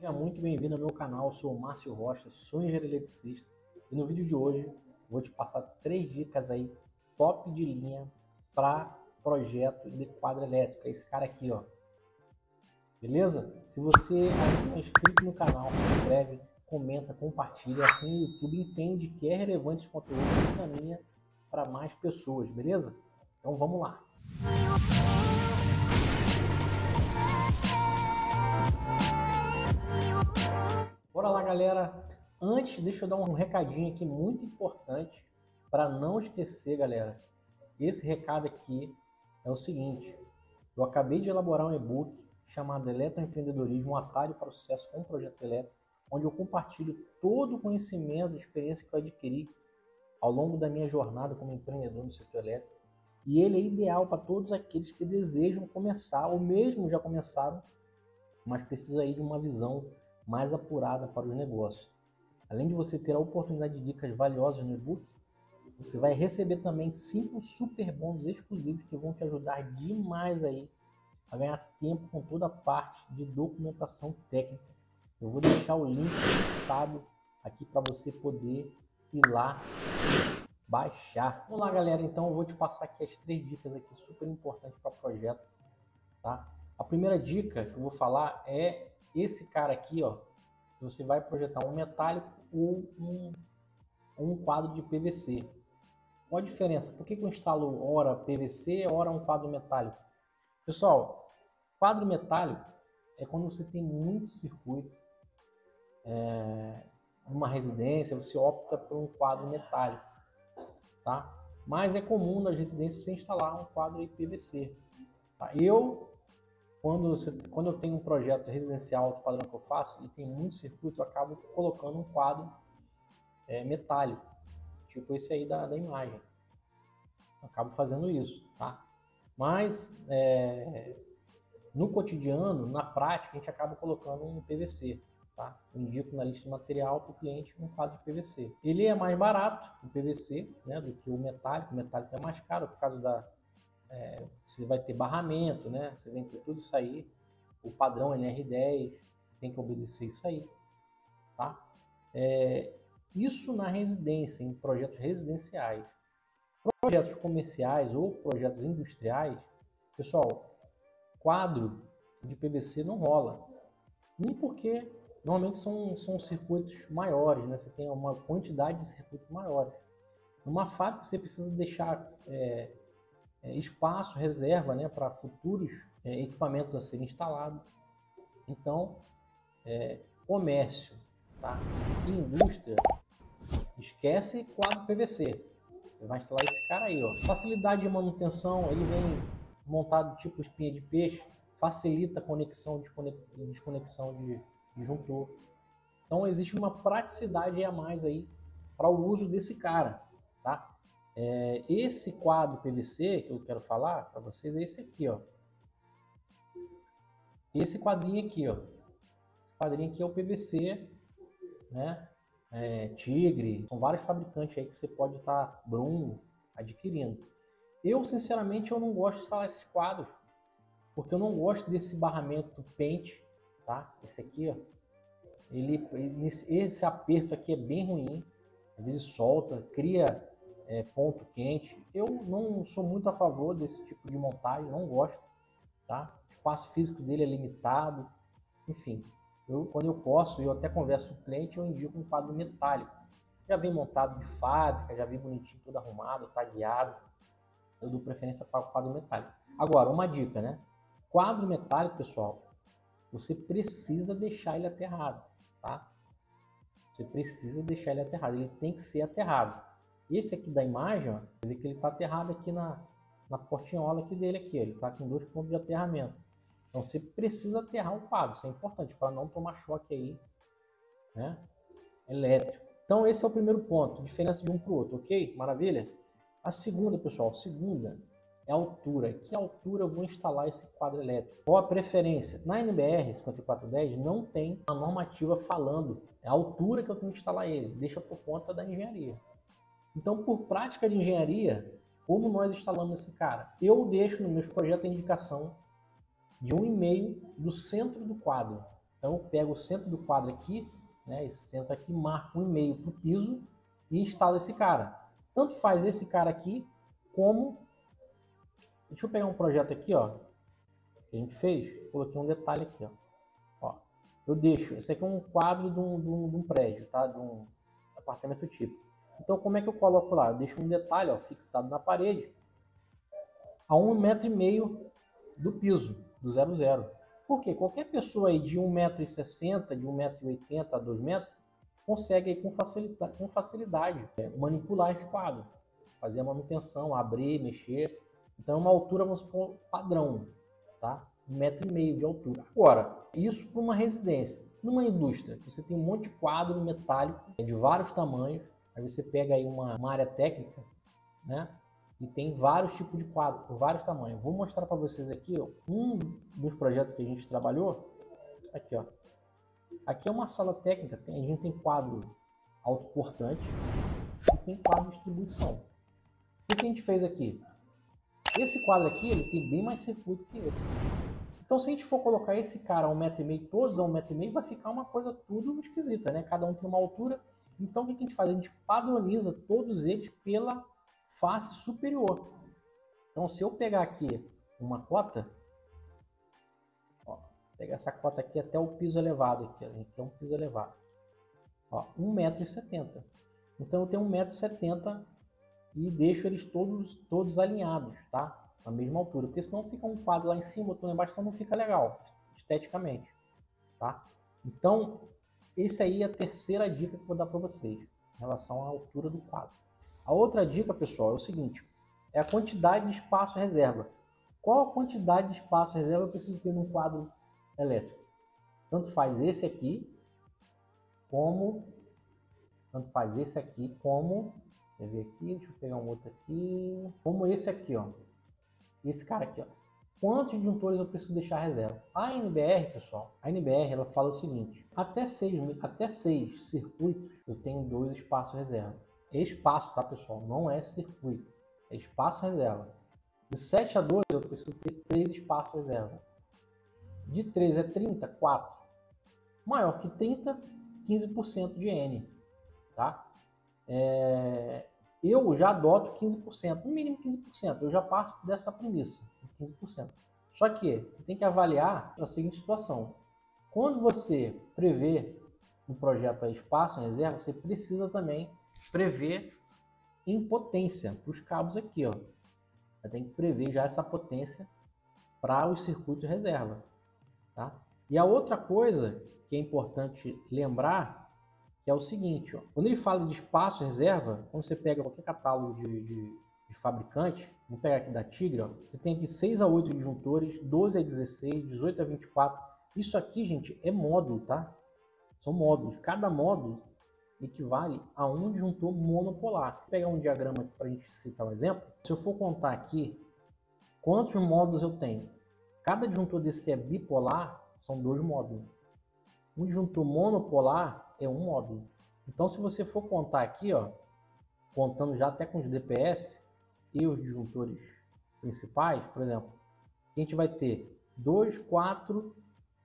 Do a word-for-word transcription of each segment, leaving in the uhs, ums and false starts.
Seja muito bem-vindo ao meu canal, eu sou o Márcio Rocha, sou engenheiro eletricista e no vídeo de hoje vou te passar três dicas aí top de linha para projeto de quadra elétrica, esse cara aqui, ó. Beleza? Se você ainda não é inscrito no canal, se inscreve, comenta, compartilha, assim o YouTube entende que é relevante esse conteúdo e caminha para mais pessoas, beleza? Então vamos lá. Bora lá, galera. Antes, deixa eu dar um recadinho aqui muito importante para não esquecer, galera. Esse recado aqui é o seguinte: eu acabei de elaborar um e-book chamado Eletroempreendedorismo, um atalho para o sucesso com projetos elétricos, onde eu compartilho todo o conhecimento e experiência que eu adquiri ao longo da minha jornada como empreendedor no setor elétrico. E ele é ideal para todos aqueles que desejam começar, ou mesmo já começaram, mas precisa aí de uma visão mais apurada para os negócios. Além de você ter a oportunidade de dicas valiosas no e-book, você vai receber também cinco super bônus exclusivos que vão te ajudar demais aí a ganhar tempo com toda a parte de documentação técnica. Eu vou deixar o link fixado aqui para você poder ir lá baixar. Vamos lá, galera. Então eu vou te passar aqui as três dicas aqui super importantes para projeto, tá? A primeira dica que eu vou falar é esse cara aqui, ó. Se você vai projetar um metálico ou um, um quadro de P V C, qual a diferença? Por que que eu instalo ora P V C, ora um quadro metálico? Pessoal, quadro metálico é quando você tem muito circuito, é, uma residência, você opta por um quadro metálico, tá? Mas é comum nas residências você instalar um quadro de P V C. Tá? Eu Quando, você, quando eu tenho um projeto residencial alto padrão que eu faço e tem muito circuito, eu acabo colocando um quadro é, metálico, tipo esse aí da, da imagem. Eu acabo fazendo isso, tá? Mas é, no cotidiano, na prática, a gente acaba colocando um P V C, tá? Eu indico na lista de material para o cliente um quadro de P V C. Ele é mais barato, o P V C, né, do que o metálico. O metálico é mais caro por causa da... É, você vai ter barramento, né? Você vem ter tudo isso aí, o padrão N R dez, você tem que obedecer isso aí, tá? É, isso na residência, em projetos residenciais. Projetos comerciais ou projetos industriais, pessoal, quadro de P V C não rola. Nem porque normalmente são, são circuitos maiores, né? Você tem uma quantidade de circuitos maiores. Numa fábrica você precisa deixar... É, É, espaço, reserva, né, para futuros é, equipamentos a serem instalados. Então, é, comércio, tá? E indústria, esquece quadro P V C. Você vai instalar esse cara aí, ó. Facilidade de manutenção, ele vem montado tipo espinha de peixe, facilita a conexão, desconexão de disjuntor. Então, existe uma praticidade a mais aí para o uso desse cara, tá? Esse quadro P V C que eu quero falar para vocês é esse aqui, ó. Esse quadrinho aqui, ó. Esse quadrinho aqui é o P V C, né? É, Tigre, são vários fabricantes aí que você pode estar tá, Bruno, adquirindo. Eu, sinceramente, eu não gosto de instalar esses quadros, porque eu não gosto desse barramento pente, tá? Esse aqui, ó. Ele, ele, esse aperto aqui é bem ruim, às vezes solta, cria... É, ponto quente. Eu não sou muito a favor desse tipo de montagem, não gosto, tá? O espaço físico dele é limitado, enfim. Eu, quando eu posso, eu até converso com o cliente, eu indico um quadro metálico. Já vem montado de fábrica, já vem bonitinho, todo arrumado, tagueado. Eu dou preferência para o quadro metálico. Agora, uma dica, né? Quadro metálico, pessoal, você precisa deixar ele aterrado, tá? Você precisa deixar ele aterrado, ele tem que ser aterrado. Esse aqui da imagem, ó, você vê que ele está aterrado aqui na, na portinhola aqui dele, aqui, ele está com dois pontos de aterramento. Então você precisa aterrar o quadro, isso é importante para não tomar choque aí, né, elétrico. Então esse é o primeiro ponto, diferença de um para o outro, ok? Maravilha? A segunda, pessoal, a segunda é a altura. Que altura eu vou instalar esse quadro elétrico? Qual a preferência? Na N B R cinco quatro um zero não tem a normativa falando a altura que eu tenho que instalar ele, deixa por conta da engenharia. Então, por prática de engenharia, como nós instalamos esse cara? Eu deixo no meu projeto a indicação de um e meio do centro do quadro. Então eu pego o centro do quadro aqui, né, esse centro aqui, marco um e meio para o piso e instalo esse cara. Tanto faz esse cara aqui como... Deixa eu pegar um projeto aqui, ó, que a gente fez, coloquei um detalhe aqui, ó. Ó, eu deixo, esse aqui é um quadro de um, de um, de um prédio, tá? De um apartamento tipo. Então como é que eu coloco lá? Eu deixo um detalhe, ó, fixado na parede, a um metro e meio do piso, do zero zero. Porque qualquer pessoa aí de um metro e sessenta, de um metro e oitenta a dois metros, consegue aí com facilidade, com facilidade é, manipular esse quadro, fazer a manutenção, abrir, mexer. Então é uma altura, vamos supor, padrão, tá? Um metro e meio de altura. Agora, isso para uma residência. Numa indústria, você tem um monte de quadro metálico, de vários tamanhos, aí você pega aí uma, uma área técnica, né? E tem vários tipos de quadro, por vários tamanhos. Vou mostrar para vocês aqui, ó, um dos projetos que a gente trabalhou. Aqui, ó. Aqui é uma sala técnica, tem, a gente tem quadro autoportante e tem quadro de distribuição. O que a gente fez aqui? Esse quadro aqui, ele tem bem mais circuito que esse. Então, se a gente for colocar esse cara a um metro e meio, todos a um metro e meio, vai ficar uma coisa tudo esquisita, né? Cada um tem uma altura. Então, o que a gente faz? A gente padroniza todos eles pela face superior. Então, se eu pegar aqui uma cota, ó, pegar essa cota aqui até o piso elevado, aqui, aqui é um piso elevado, ó, um metro e setenta. Então, eu tenho um metro e setenta e deixo eles todos, todos alinhados, tá? Na mesma altura, porque senão fica um quadro lá em cima, outro lá embaixo, então não fica legal, esteticamente, tá? Então, essa aí é a terceira dica que eu vou dar para vocês, em relação à altura do quadro. A outra dica, pessoal, é o seguinte, é a quantidade de espaço reserva. Qual a quantidade de espaço reserva eu preciso ter num quadro elétrico? Tanto faz esse aqui, como... Tanto faz esse aqui, como... Deixa eu ver aqui, deixa eu pegar um outro aqui... Como esse aqui, ó. Esse cara aqui, ó. Quantos disjuntores eu preciso deixar a reserva? A N B R, pessoal, a N B R, ela fala o seguinte, até seis, até seis circuitos eu tenho dois espaços reserva. É espaço, tá, pessoal? Não é circuito, é espaço reserva. De sete a doze eu preciso ter três espaços reserva. De três a trinta, quatro. Maior que trinta, quinze por cento de N, tá? É... Eu já adoto quinze por cento, no mínimo quinze por cento, eu já parto dessa premissa, quinze por cento. Só que você tem que avaliar a seguinte situação. Quando você prevê um projeto a espaço, a reserva, você precisa também prever em potência para os cabos aqui, ó. Você tem que prever já essa potência para os circuitos de reserva, tá? E a outra coisa que é importante lembrar... é o seguinte, ó. Quando ele fala de espaço reserva, quando você pega qualquer catálogo de, de, de fabricante, vou pegar aqui da Tigre, ó, você tem aqui seis a oito disjuntores, doze a dezesseis, dezoito a vinte e quatro. Isso aqui, gente, é módulo, tá? São módulos. Cada módulo equivale a um disjuntor monopolar. Vou pegar um diagrama aqui para a gente citar um exemplo. Se eu for contar aqui quantos módulos eu tenho, cada disjuntor desse que é bipolar são dois módulos. Um disjuntor monopolar é um módulo. Então, se você for contar aqui, ó, contando já até com os D P S e os disjuntores principais, por exemplo, a gente vai ter dois, quatro,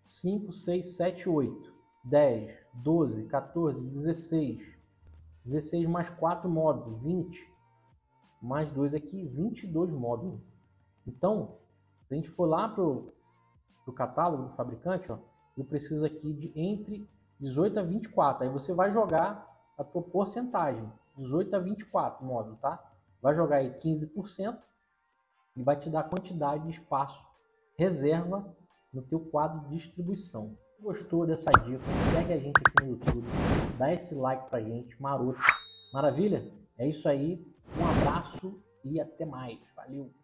cinco, seis, sete, oito, dez, doze, quatorze, dezesseis, dezesseis mais quatro módulos, vinte, mais dois aqui, vinte e dois módulos. Então, se a gente for lá para o catálogo do fabricante, ó, eu preciso aqui de entre dezoito a vinte e quatro, aí você vai jogar a tua porcentagem, dezoito a vinte e quatro módulo, tá? Vai jogar aí quinze por cento e vai te dar a quantidade de espaço reserva no teu quadro de distribuição. Gostou dessa dica? Segue a gente aqui no YouTube, dá esse like pra gente, maroto. Maravilha? É isso aí, um abraço e até mais. Valeu!